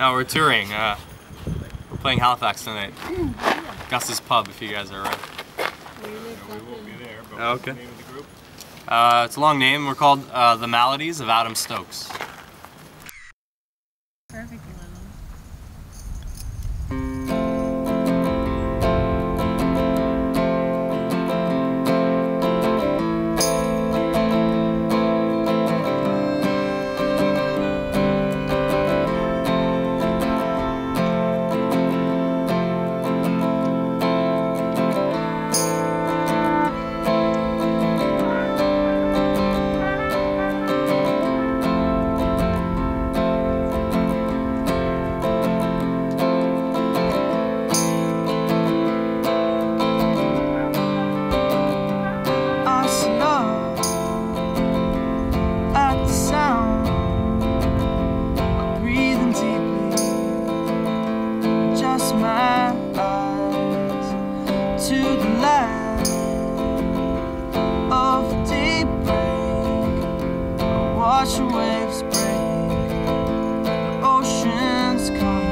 No, we're touring. We're playing Halifax tonight. Gus's Pub, if you guys are around. We won't be there, but what's the name of the group? It's a long name. We're called The Maladies of Adam Stokes. Perfect. My eyes to the light of daybreak, I watch the waves break, the oceans come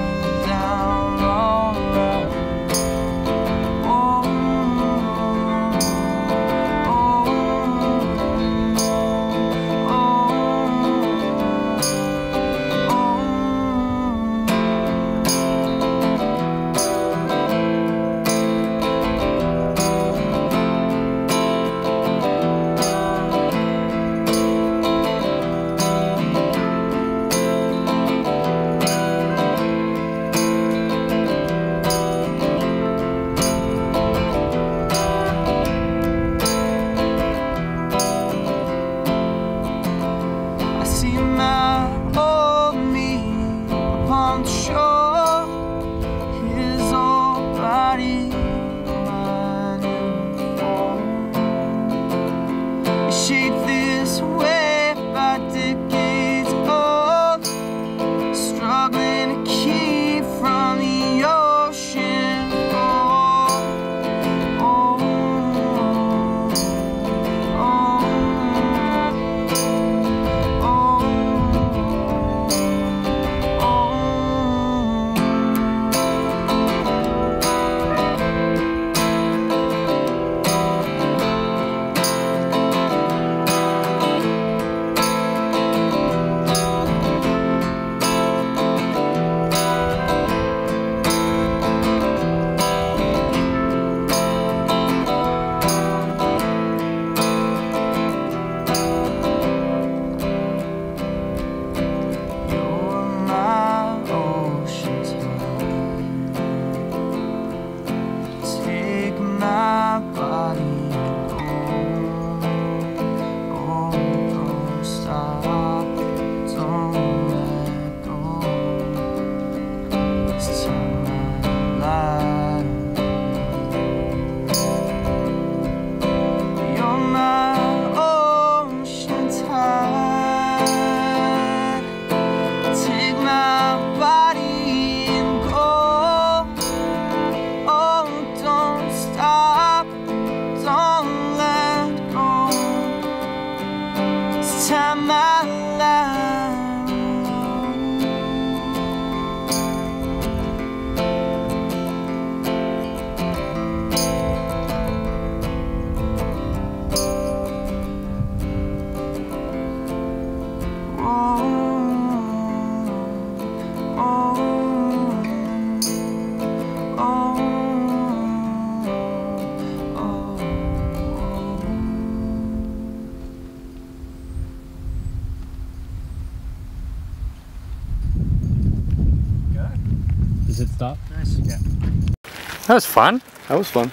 down all around. Shaped this way by decades old, struggling to keep from the ocean. Oh, oh, oh, oh, oh, oh, Stop. Nice. Yeah. That was fun.